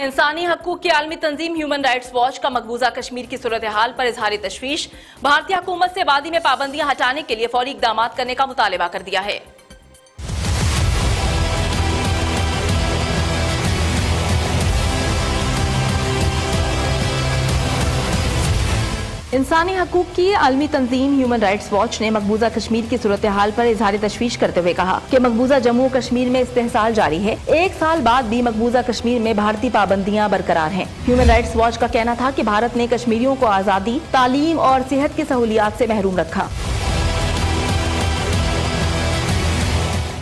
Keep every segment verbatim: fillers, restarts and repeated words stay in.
इंसानी हकूक की आलमी तंजीम ह्यूमन राइट्स वॉच का मकबूजा कश्मीर की सूरत हाल पर इजहार तशवीश, भारतीय हुकूमत से आबादी में पाबंदियां हटाने के लिए फौरी इकदाम करने का मुतालबा कर दिया है। इंसानी हकूक की आलमी तंजीम ह्यूमन राइट्स वॉच ने मकबूजा कश्मीर की सूरत हाल पर इजहार तशवीश करते हुए कहा कि मकबूजा जम्मू कश्मीर में इस्तेहसाल जारी है। एक साल बाद भी मकबूजा कश्मीर में भारतीय पाबंदियां बरकरार हैं। ह्यूमन राइट्स वॉच का कहना था कि भारत ने कश्मीरियों को आज़ादी, तालीम और सेहत की सहूलियात से महरूम रखा।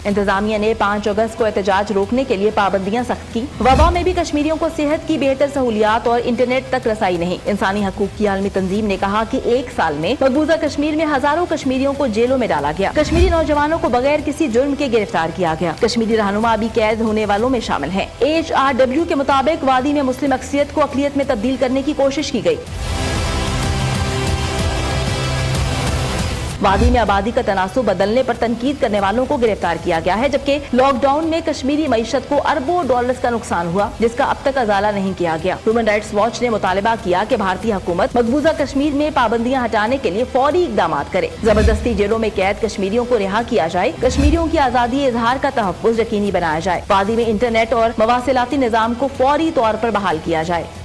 इंतजामिया ने पाँच अगस्त को एहतजाज रोकने के लिए पाबंदियां सख्त की। वबा में भी कश्मीरियों को सेहत की बेहतर सहूलियात और इंटरनेट तक रसाई नहीं। इंसानी हकूक की आलमी तंजीम ने कहा कि एक साल में मकबूजा कश्मीर में हजारों कश्मीरियों को जेलों में डाला गया। कश्मीरी नौजवानों को बगैर किसी जुर्म के गिरफ्तार किया गया। कश्मीरी रहनुमा अभी कैद होने वालों में शामिल है। एच आर डब्ल्यू के मुताबिक वादी में मुस्लिम अक्सरियत को अकलियत में तब्दील करने की कोशिश की गयी। वादी में आबादी का तनासुब बदलने पर तनकीद करने वालों को गिरफ्तार किया गया है, जबकि लॉकडाउन में कश्मीरी मईशत को अरबों डॉलर्स का नुकसान हुआ, जिसका अब तक अजाला नहीं किया गया। ह्यूमन राइट्स वॉच ने मुतालबा किया कि भारतीय हुकूमत मकबूजा कश्मीर में पाबंदियां हटाने के लिए फौरी इकदाम करे, जबरदस्ती जेलों में कैद कश्मीरियों को रिहा किया जाए, कश्मीरियों की आज़ादी इजहार का तहफ़्फ़ुज़ यकीनी बनाया जाए, वादी में इंटरनेट और मवासिलाती निज़ाम को फौरी तौर पर बहाल किया जाए।